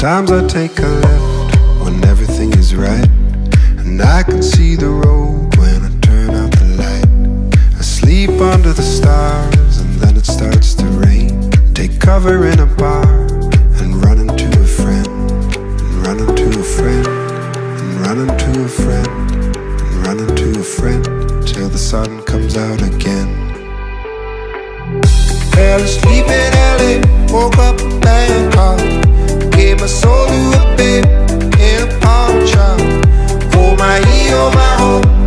Sometimes I take a left when everything is right, and I can see the road when I turn out the light. I sleep under the stars and then it starts to rain. Take cover in a bar and run into a friend, and run into a friend, and run into a friend, and run into a friend, till the sun comes out again. Fell asleep in LA, woke up in Bangkok. Gave my soul to a babe in a pawn shop. For my E, oh my hope.